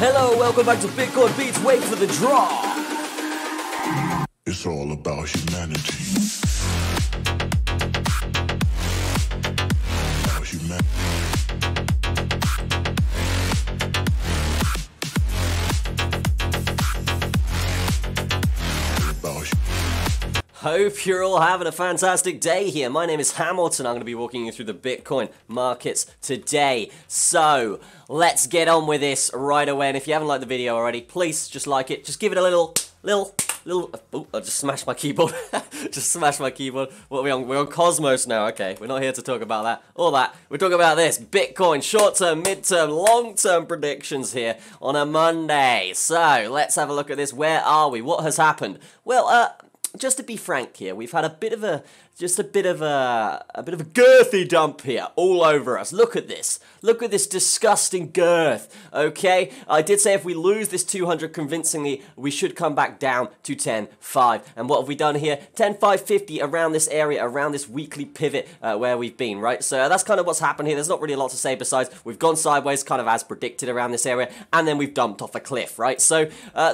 Hello, welcome back to Bitcoin Beats. Wait for the draw. It's all about humanity. Hope you're all having a fantastic day here. My name is Hamilton. I'm going to be walking you through the Bitcoin markets today. So let's get on with this right away. And if you haven't liked the video already, please just like it. Just give it a little. Oh, I just smashed my keyboard. Just smashed my keyboard. What are we on? We're on Cosmos now. Okay, we're not here to talk about that. All that. We're talking about this Bitcoin short-term, mid-term, long-term predictions here on a Monday. So let's have a look at this. Where are we? What has happened? Well, just to be frank here, we've had a bit of a girthy dump here all over us. Look at this. Look at this disgusting girth, okay? I did say if we lose this 200 convincingly, we should come back down to 10.5. And what have we done here? 10.550 around this area, around this weekly pivot where we've been, right? So that's kind of what's happened here. There's not really a lot to say besides we've gone sideways kind of as predicted around this area, and then we've dumped off a cliff, right? So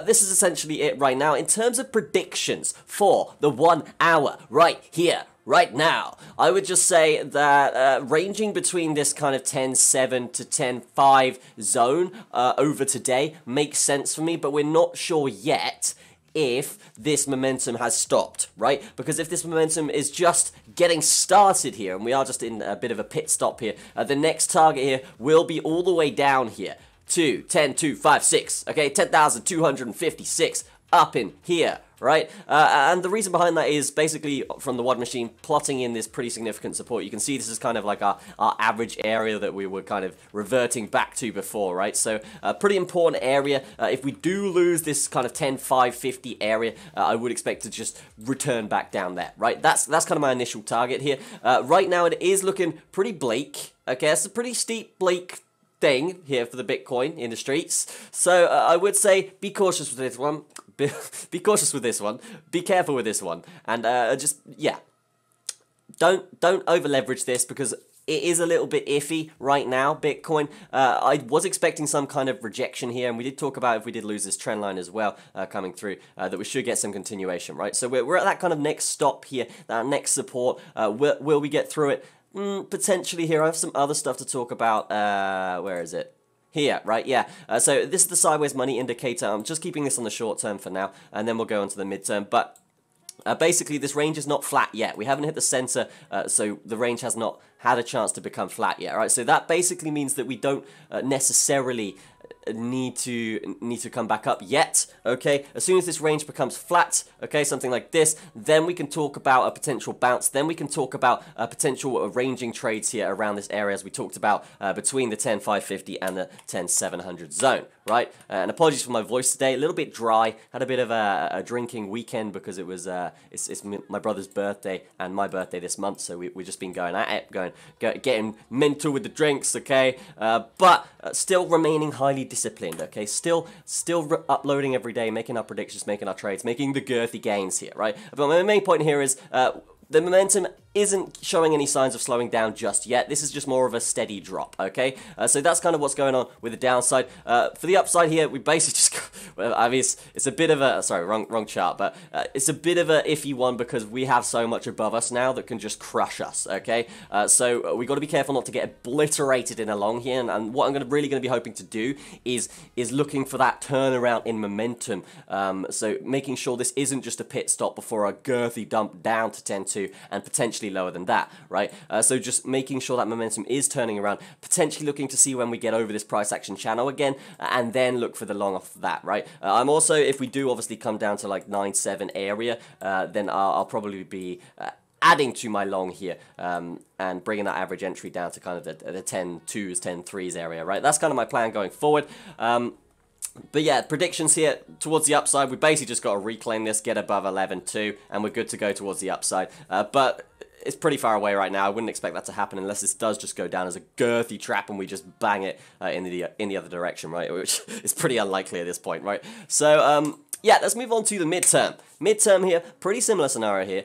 this is essentially it right now. In terms of predictions for the 1 hour right here, right now, I would just say that ranging between this kind of 10.7 to 10.5 zone over today makes sense for me, but we're not sure yet if this momentum has stopped, right? Because if this momentum is just getting started here, and we are just in a bit of a pit stop here, the next target here will be all the way down here to 10.256, okay, 10,256 up in here. Right? And the reason behind that is basically from the WAD machine plotting in this pretty significant support. You can see this is kind of like our average area that we were kind of reverting back to before, right? So a pretty important area. If we do lose this kind of 10.550 area, I would expect to just return back down there, right? That's kind of my initial target here. Right now it is looking pretty bleak. Okay, that's a pretty steep, bleak thing here for the Bitcoin in the streets. So I would say be cautious with this one. Be cautious with this one, be careful with this one, and just, yeah, don't over leverage this because it is a little bit iffy right now, Bitcoin. I was expecting some kind of rejection here, and we did talk about if we did lose this trend line as well coming through, that we should get some continuation, right? So we're at that kind of next stop here, that next support. Will we get through it? Potentially here. I have some other stuff to talk about. Where is it? Here, right, yeah. So this is the sideways money indicator. I'm just keeping this on the short term for now, and then we'll go on to the midterm. But basically, this range is not flat yet. We haven't hit the center, so the range has not had a chance to become flat yet, right? So that basically means that we don't necessarily need to come back up yet, okay? As soon as this range becomes flat, okay, something like this, then we can talk about a potential bounce, then we can talk about potential ranging trades here around this area, as we talked about between the 10.550 and the 10.700 zone, right? And apologies for my voice today, a little bit dry, had a bit of a drinking weekend because it was, it's my brother's birthday and my birthday this month, so we've just been going at it, getting mental with the drinks, okay? But still remaining highly disciplined, okay? Still uploading every day, making our predictions, making our trades, making the girthy gains here, right? But my main point here is the momentum isn't showing any signs of slowing down just yet. This is just more of a steady drop, okay? So that's kind of what's going on with the downside. For the upside here, we basically just, well, I mean, it's a bit of a, sorry, wrong chart, but it's a bit of a iffy one because we have so much above us now that can just crush us, okay? So we got to be careful not to get obliterated in a long here, and what I'm really gonna be hoping to do is looking for that turnaround in momentum. So making sure this isn't just a pit stop before a girthy dump down to 10.2 and potentially lower than that, right? So just making sure that momentum is turning around, potentially looking to see when we get over this price action channel again, and then look for the long off that, right? I'm also, if we do obviously come down to like 9.7 area, then I'll probably be adding to my long here, and bringing that average entry down to kind of the 10.2s, 10.3s area, right? That's kind of my plan going forward. But yeah, predictions here towards the upside, we basically just got to reclaim this, get above 11.2, and we're good to go towards the upside. But it's pretty far away right now. I wouldn't expect that to happen unless this does just go down as a girthy trap and we just bang it in the other direction, right? Which is pretty unlikely at this point, right? So yeah, let's move on to the midterm. Midterm here, pretty similar scenario here.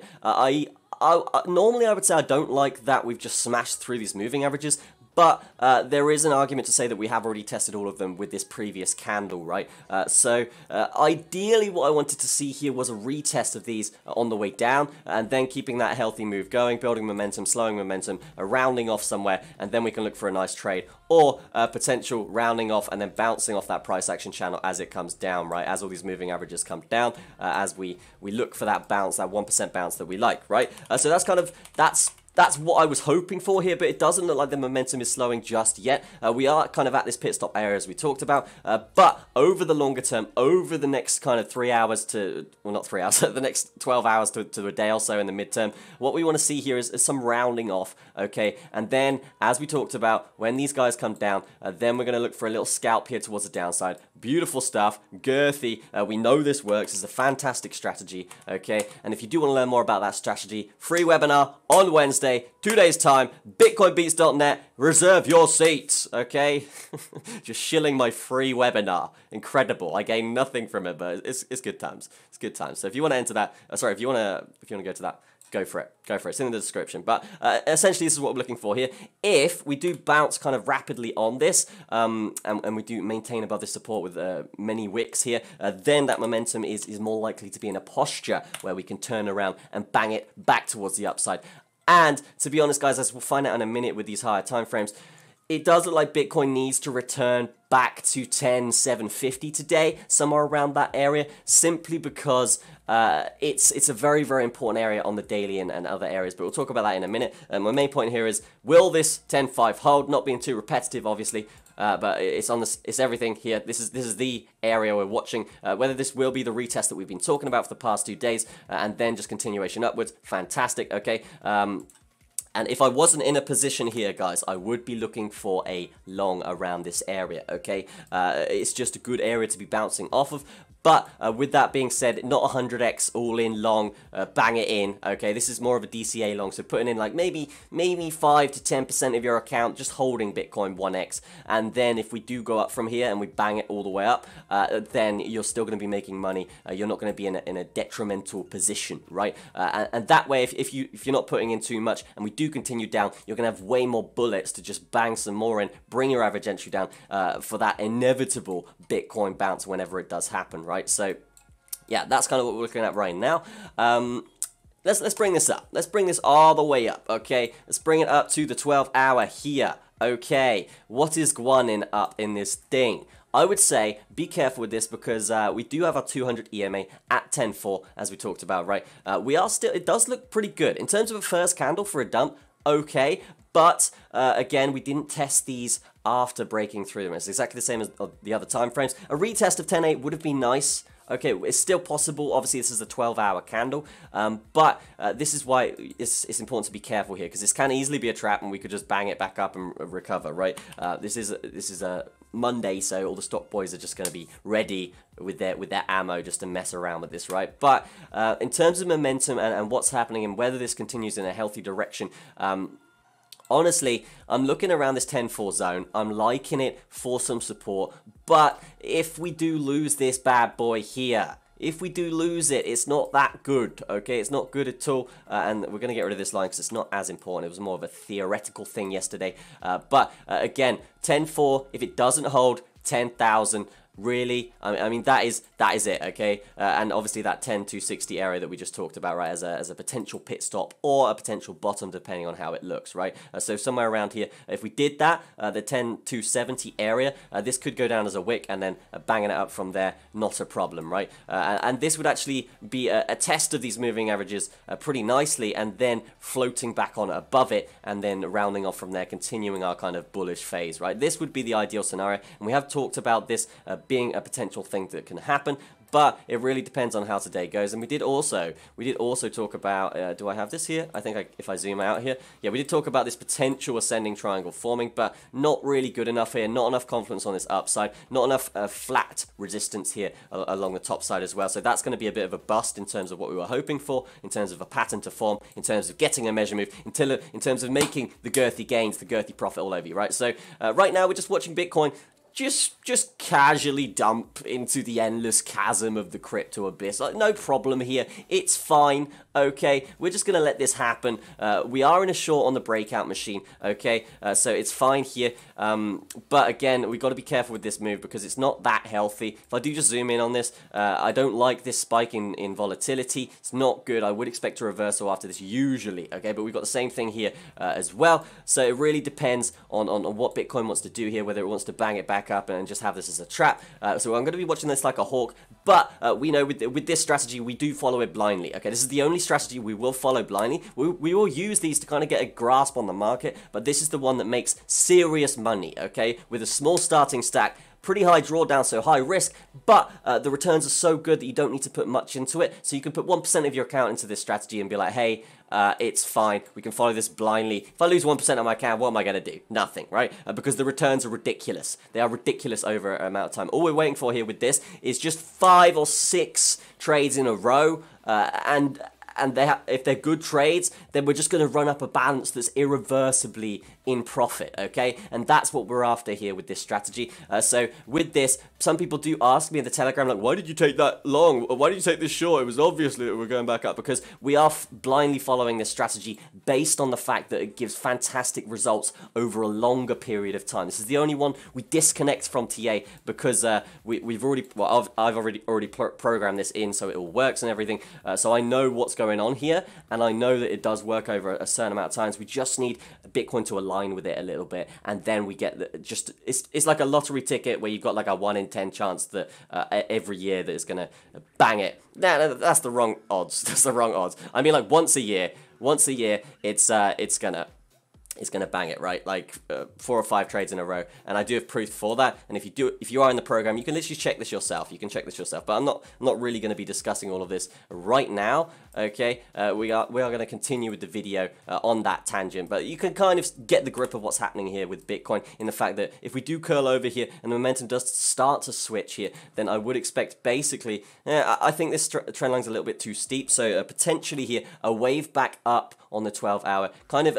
Normally I would say I don't like that we've just smashed through these moving averages, But there is an argument to say that we have already tested all of them with this previous candle, right? So ideally what I wanted to see here was a retest of these on the way down, and then keeping that healthy move going, building momentum, slowing momentum, rounding off somewhere, and then we can look for a nice trade, or potential rounding off and then bouncing off that price action channel as it comes down, right? As all these moving averages come down, as we look for that bounce, that 1% bounce that we like, right? So that's kind of, that's what I was hoping for here, but it doesn't look like the momentum is slowing just yet. We are kind of at this pit stop area as we talked about, but over the longer term, over the next kind of 3 hours to, well, not 3 hours, the next 12 hours to a day or so in the midterm, what we want to see here is some rounding off, okay? And then, as we talked about, when these guys come down, then we're going to look for a little scalp here towards the downside. Beautiful stuff, girthy. We know this works. It's a fantastic strategy, okay? And if you do want to learn more about that strategy, free webinar on Wednesday. 2 days time, bitcoinbeats.net, reserve your seats, okay? Just shilling my free webinar. Incredible. I gain nothing from it, but it's good times. It's good times. So if you want to enter that, sorry, if you want to go to that, go for it. Go for it. It's in the description. But essentially, this is what we're looking for here. If we do bounce kind of rapidly on this, and we do maintain above this support with many wicks here, then that momentum is more likely to be in a posture where we can turn around and bang it back towards the upside. And to be honest, guys, as we'll find out in a minute with these higher time frames, it does look like Bitcoin needs to return back to 10,750 today, somewhere around that area, simply because it's a very, very important area on the daily and other areas, but we'll talk about that in a minute. My main point here is, will this 10.5 hold? Not being too repetitive, obviously, but it's on this, it's everything here. This is the area we're watching. Whether this will be the retest that we've been talking about for the past 2 days, and then just continuation upwards. Fantastic. Okay. And if I wasn't in a position here, guys, I would be looking for a long around this area, okay? It's just a good area to be bouncing off of. But with that being said, not 100x all in long, bang it in, okay? This is more of a DCA long, so putting in like maybe 5 to 10% of your account, just holding Bitcoin 1x. And then if we do go up from here and we bang it all the way up, then you're still going to be making money. You're not going to be in a detrimental position, right? And that way, if you're not putting in too much and we do continue down, you're going to have way more bullets to just bang some more in, bring your average entry down for that inevitable Bitcoin bounce whenever it does happen, right? So, yeah, that's kind of what we're looking at right now. Let's bring this up. Let's bring this all the way up, okay? Let's bring it up to the 12 hour here, okay? What is guanin up in this thing? I would say be careful with this because we do have our 200 EMA at 10.4 as we talked about, right? We are still, it does look pretty good. In terms of a first candle for a dump, okay, but again, we didn't test these after breaking through them. It's exactly the same as the other time frames. A retest of 10.8 would have been nice. Okay, it's still possible. Obviously, this is a 12-hour candle, but this is why it's important to be careful here because this can easily be a trap, and we could just bang it back up and recover, right? This is a Monday, so all the stock boys are just going to be ready with their ammo just to mess around with this, right? But in terms of momentum and what's happening and whether this continues in a healthy direction. Honestly, I'm looking around this 10.4 zone. I'm liking it for some support. But if we do lose this bad boy here, if we do lose it, it's not that good, okay? It's not good at all, and we're going to get rid of this line because it's not as important. It was more of a theoretical thing yesterday. But again, 10.4, if it doesn't hold, 10,000. Really, I mean that is it, okay? And obviously that 10,260 area that we just talked about, right, as a potential pit stop or a potential bottom, depending on how it looks, right? So somewhere around here, if we did that, the 10,270 area, this could go down as a wick, and then banging it up from there, not a problem, right? And this would actually be a test of these moving averages pretty nicely, and then floating back on above it, and then rounding off from there, continuing our kind of bullish phase, right? This would be the ideal scenario, and we have talked about this. Being a potential thing that can happen, but it really depends on how today goes. And we did also talk about, do I have this here? I think if I zoom out here, yeah, we did talk about this potential ascending triangle forming, but not really good enough here, not enough confidence on this upside, not enough flat resistance here along the top side as well. So that's going to be a bit of a bust in terms of what we were hoping for, in terms of a pattern to form, in terms of getting a measure move, in terms of making the girthy gains, the girthy profit all over you, right? So right now we're just watching Bitcoin just casually dump into the endless chasm of the crypto abyss. Like, no problem here. It's fine. okay, we're just gonna let this happen. We are in a short on the breakout machine, okay, so it's fine here, but again, we've got to be careful with this move because it's not that healthy. If I do just zoom in on this, I don't like this spike in volatility. It's not good. I would expect a reversal after this usually, okay, but we've got the same thing here as well, so it really depends on what Bitcoin wants to do here, whether it wants to bang it back up and just have this as a trap. So I'm going to be watching this like a hawk, but we know with this strategy, we do follow it blindly, okay? This is the only strategy we will follow blindly. We will use these to kind of get a grasp on the market, but this is the one that makes serious money, okay? With a small starting stack, pretty high drawdown, so high risk, but the returns are so good that you don't need to put much into it. So you can put 1% of your account into this strategy and be like, hey, it's fine. We can follow this blindly. If I lose 1% of my account, what am I going to do? Nothing, right? Because the returns are ridiculous. They are ridiculous over an amount of time. All we're waiting for here with this is just 5 or 6 trades in a row, and if they're good trades, then we're just going to run up a balance that's irreversibly in profit, okay? And that's what we're after here with this strategy. So with this, some people do ask me in the Telegram, like, why did you take that long? Why did you take this short? It was obviously that we're going back up, because we are blindly following this strategy based on the fact that it gives fantastic results over a longer period of time. This is the only one we disconnect from TA because we've already, well, I've already programmed this in, so it all works and everything. So I know what's going on here, and I know that it does work over a certain amount of times. We just need Bitcoin to align with it a little bit, and then we get the, just it's like a lottery ticket where you've got like a 1 in 10 chance that every year that it's gonna bang it. Nah, that's the wrong odds. That's the wrong odds. I mean, like once a year, it's gonna bang it, right? Like 4 or 5 trades in a row, and I do have proof for that. And if you are in the program, you can literally check this yourself. You can check this yourself. But I'm not really going to be discussing all of this right now. Okay, we are going to continue with the video on that tangent. But you can kind of get the grip of what's happening here with Bitcoin, in the fact that if we do curl over here and the momentum does start to switch here, then I would expect basically. I think this trend line's a little bit too steep, so potentially here a wave back up on the 12-hour, kind of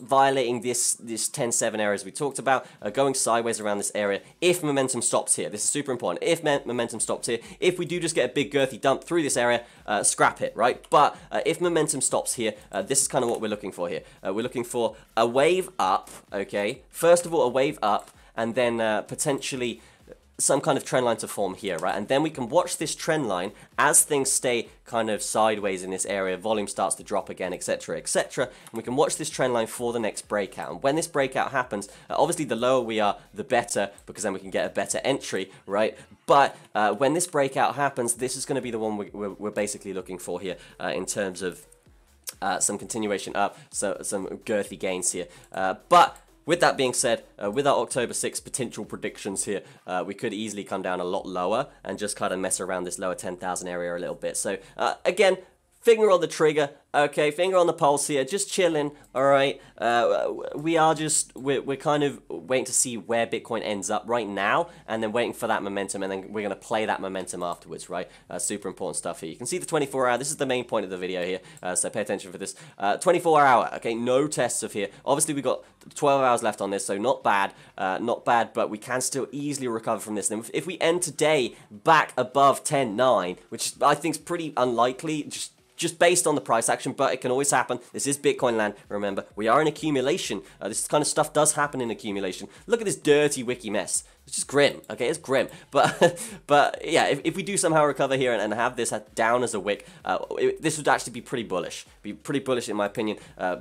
violating this 10-7 area as we talked about, going sideways around this area if momentum stops here. This is super important. If momentum stops here, if we do just get a big girthy dump through this area, scrap it, right? But if momentum stops here, this is kind of what we're looking for here. We're looking for a wave up, okay? First of all, a wave up, and then potentially some kind of trend line to form here, right? And then we can watch this trend line as things stay kind of sideways in this area, volume starts to drop again, etc., etc. And we can watch this trend line for the next breakout. And when this breakout happens, obviously the lower we are, the better, because then we can get a better entry, right? But when this breakout happens, this is going to be the one we're basically looking for here in terms of some continuation up, so some girthy gains here. But with that being said, with our October 6 potential predictions here, we could easily come down a lot lower and just kind of mess around this lower 10,000 area a little bit. So again, finger on the trigger, okay, finger on the pulse here, just chilling, all right? We're kind of waiting to see where Bitcoin ends up right now, and then waiting for that momentum, and then we're going to play that momentum afterwards, right? Super important stuff here. You can see the 24-hour, this is the main point of the video here, so pay attention for this. 24-hour, okay, no tests of here. Obviously, we've got 12 hours left on this, so not bad, but we can still easily recover from this. And if we end today back above 10.9, which I think is pretty unlikely, just based on the price action, but it can always happen. This is Bitcoin land. Remember, we are in accumulation. This kind of stuff does happen in accumulation. Look at this dirty wiki mess. It's just grim, okay? It's grim. But yeah, if we do somehow recover here and have this down as a wick, this would actually be pretty bullish. Be pretty bullish in my opinion.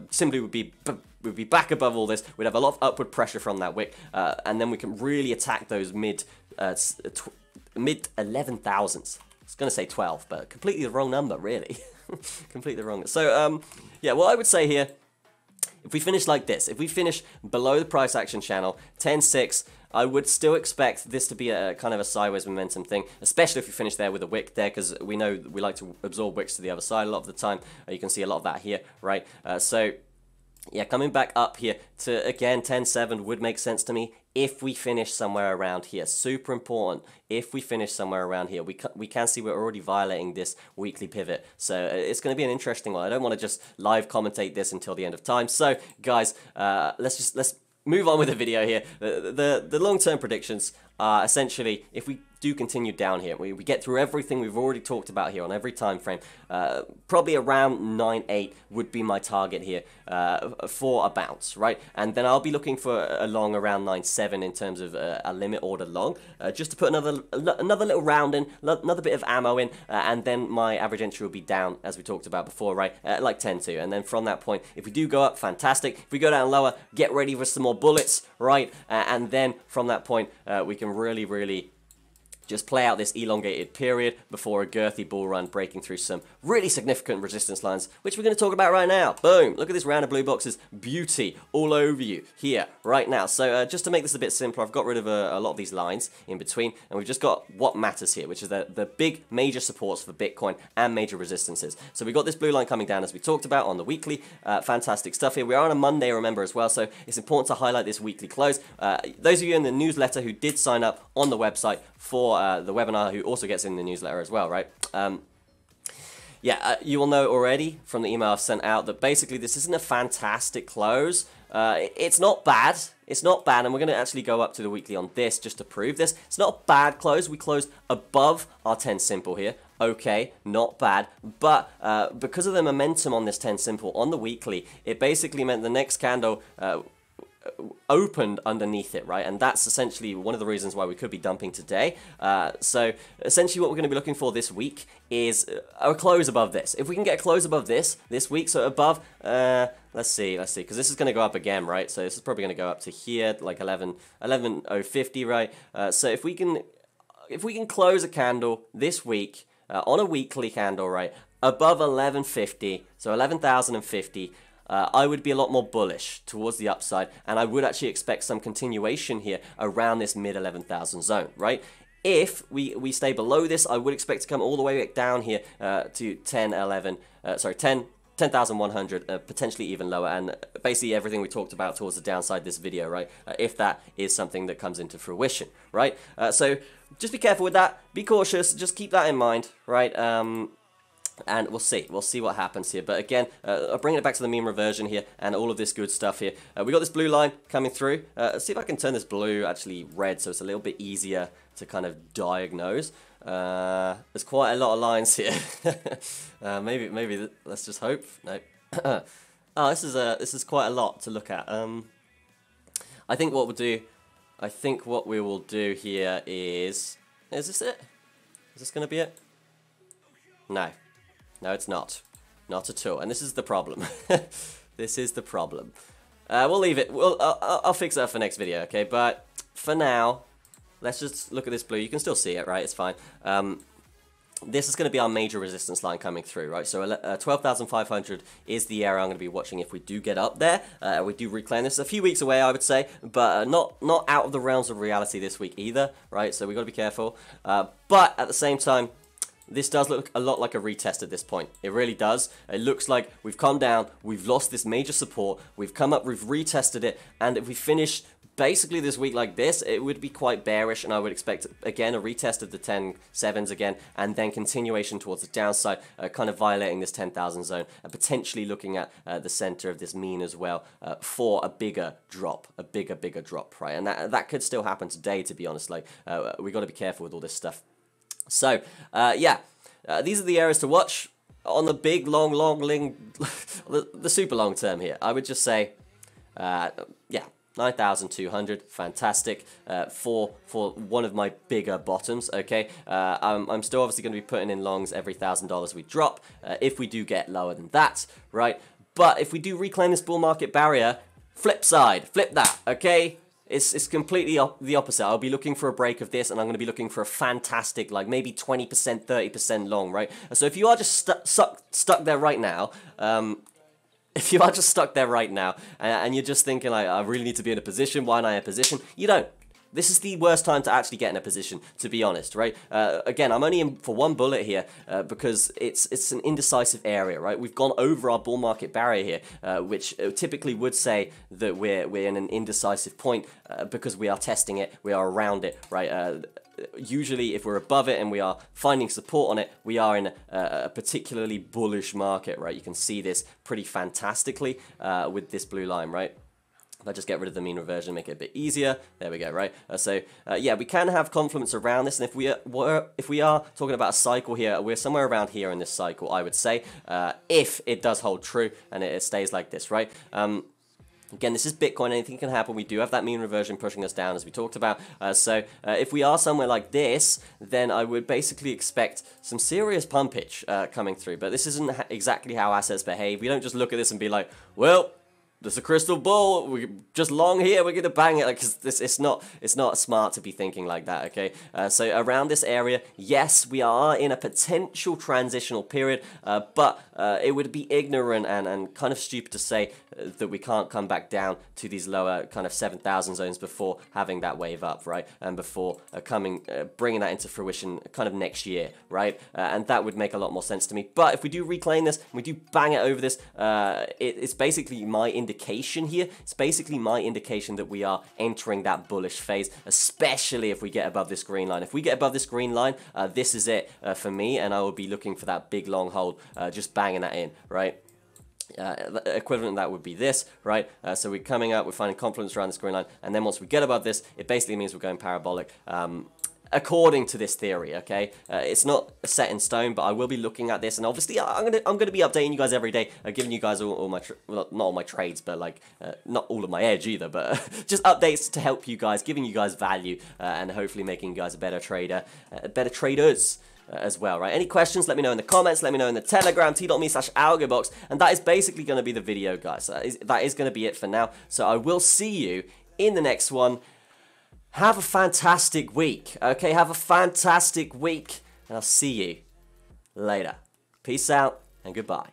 Simply would be back above all this. We'd have a lot of upward pressure from that wick, and then we can really attack those mid 11,000s. I was going to say 12, but completely the wrong number, really. Completely wrong. So, yeah, what I would say here, if we finish like this, if we finish below the price action channel, 10.6, I would still expect this to be a kind of a sideways momentum thing, especially if we finish there with a wick there, because we know we like to absorb wicks to the other side a lot of the time. You can see a lot of that here, right? So, yeah, coming back up here to, again, 10.7 would make sense to me. If we finish somewhere around here, super important. If we finish somewhere around here, we can see we're already violating this weekly pivot. So it's going to be an interesting one. I don't want to just live commentate this until the end of time. So guys, let's move on with the video here. The long-term predictions are essentially, if we do continue down here. We get through everything we've already talked about here on every time frame. Probably around 9.8 would be my target here for a bounce, right? And then I'll be looking for a long around 9.7 in terms of a limit order long, just to put another little round in, another bit of ammo in, and then my average entry will be down, as we talked about before, right? Like 10.2, and then from that point, if we do go up, fantastic. If we go down lower, get ready for some more bullets, right? And then from that point, we can really just play out this elongated period before a girthy bull run, breaking through some really significant resistance lines, which we're going to talk about right now. Boom! Look at this round of blue boxes. Beauty all over you here, right now. So just to make this a bit simpler, I've got rid of a lot of these lines in between, and we've just got what matters here, which is the big major supports for Bitcoin and major resistances. So we've got this blue line coming down, as we talked about on the weekly. Fantastic stuff here. We are on a Monday, remember, as well, so it's important to highlight this weekly close. Those of you in the newsletter who did sign up on the website for the webinar, who also gets in the newsletter as well, right? You will know already from the email I've sent out that basically this isn't a fantastic close. It's not bad. It's not bad, and we're going to actually go up to the weekly on this just to prove this. It's not a bad close. We closed above our 10 simple here. Okay, not bad, but because of the momentum on this 10 simple on the weekly, it basically meant the next candle opened underneath it, right? And that's essentially one of the reasons why we could be dumping today. So essentially what we're going to be looking for this week is a close above this. If we can get a close above this week, so above, let's see, because this is going to go up again, right? So this is probably going to go up to here, like 11,050, right? So if we can close a candle this week on a weekly candle, right, above 1150, so 11,050, I would be a lot more bullish towards the upside, and I would actually expect some continuation here around this mid 11,000 zone, right? If we stay below this, I would expect to come all the way back down here to 10,100, potentially even lower, and basically everything we talked about towards the downside this video, right? If that is something that comes into fruition, right? So just be careful with that, be cautious, just keep that in mind, right? And we'll see what happens here. But again, bringing it back to the mean reversion here and all of this good stuff here. We got this blue line coming through. See if I can turn this blue actually red, so it's a little bit easier to kind of diagnose. There's quite a lot of lines here. maybe let's just hope. No. Oh, this is quite a lot to look at. I think what we will do here is this it? Is this gonna be it? No. No, it's not. Not at all. And this is the problem. This is the problem. We'll leave it. I'll fix that for next video, okay? But for now, let's just look at this blue. You can still see it, right? It's fine. This is going to be our major resistance line coming through, right? So 12,500 is the area I'm going to be watching if we do get up there. We do reclaim this. It's a few weeks away, I would say, but not out of the realms of reality this week either, right? So we've got to be careful. But at the same time, this does look a lot like a retest at this point. It really does. It looks like we've come down, we've lost this major support, we've come up, we've retested it, and if we finish basically this week like this, it would be quite bearish, and I would expect, again, a retest of the 10.7s again, and then continuation towards the downside, kind of violating this 10,000 zone, and potentially looking at the center of this mean as well for a bigger drop, a bigger drop, right? And that could still happen today, to be honest. Like, we got to be careful with all this stuff. So, these are the areas to watch on the big, the super long term here. I would just say, 9,200, fantastic, for one of my bigger bottoms, okay? I'm still obviously going to be putting in longs every $1,000 we drop, if we do get lower than that, right? But if we do reclaim this bull market barrier, flip side, flip that, okay? It's completely the opposite. I'll be looking for a break of this, and I'm going to be looking for a fantastic, like maybe 20%, 30% long, right? So if you are just stuck there right now, and you're just thinking like, I really need to be in a position, why am I in a position? You don't. This is the worst time to actually get in a position, to be honest, right? Again, I'm only in for one bullet here because it's an indecisive area, right? We've gone over our bull market barrier here, which typically would say that we're in an indecisive point because we are testing it, we are around it, right? Usually if we're above it and we are finding support on it, we are in a particularly bullish market, right? You can see this pretty fantastically with this blue line, right? Let's just get rid of the mean reversion, make it a bit easier. There we go, right? Yeah, we can have confluence around this, and if we are talking about a cycle here, we're somewhere around here in this cycle, I would say, if it does hold true and it stays like this, right? Again, this is Bitcoin, anything can happen. We do have that mean reversion pushing us down as we talked about. If we are somewhere like this, then I would basically expect some serious pumpage coming through. But this isn't exactly how assets behave. We don't just look at this and be like, well, there's a crystal ball, we just long here, we're gonna bang it, like, cause this, it's not smart to be thinking like that, okay? Around this area, yes, we are in a potential transitional period, but it would be ignorant and kind of stupid to say that we can't come back down to these lower kind of 7,000 zones before having that wave up, right? And before bringing that into fruition kind of next year, right? And that would make a lot more sense to me. But if we do reclaim this, we do bang it over this, it's basically my indication here. It's basically my indication that we are entering that bullish phase, especially if we get above this green line. If we get above this green line, this is it for me, and I will be looking for that big long hold, just banging that in, right? Equivalent of that would be this, right? So we're coming up, we're finding confluence around this green line, and then once we get above this, it basically means we're going parabolic. According to this theory, okay? It's not set in stone, but I will be looking at this, and obviously I'm gonna be updating you guys every day, giving you guys all my, well, not all my trades, but like not all of my edge either, but just updates to help you guys, giving you guys value, and hopefully making you guys a better trader, better traders as well, right? Any questions, let me know in the comments, let me know in the Telegram, t.me/algobox, and that is basically gonna be the video, guys. That is gonna be it for now. So I will see you in the next one. Have a fantastic week, okay? Have a fantastic week, and I'll see you later. Peace out, and goodbye.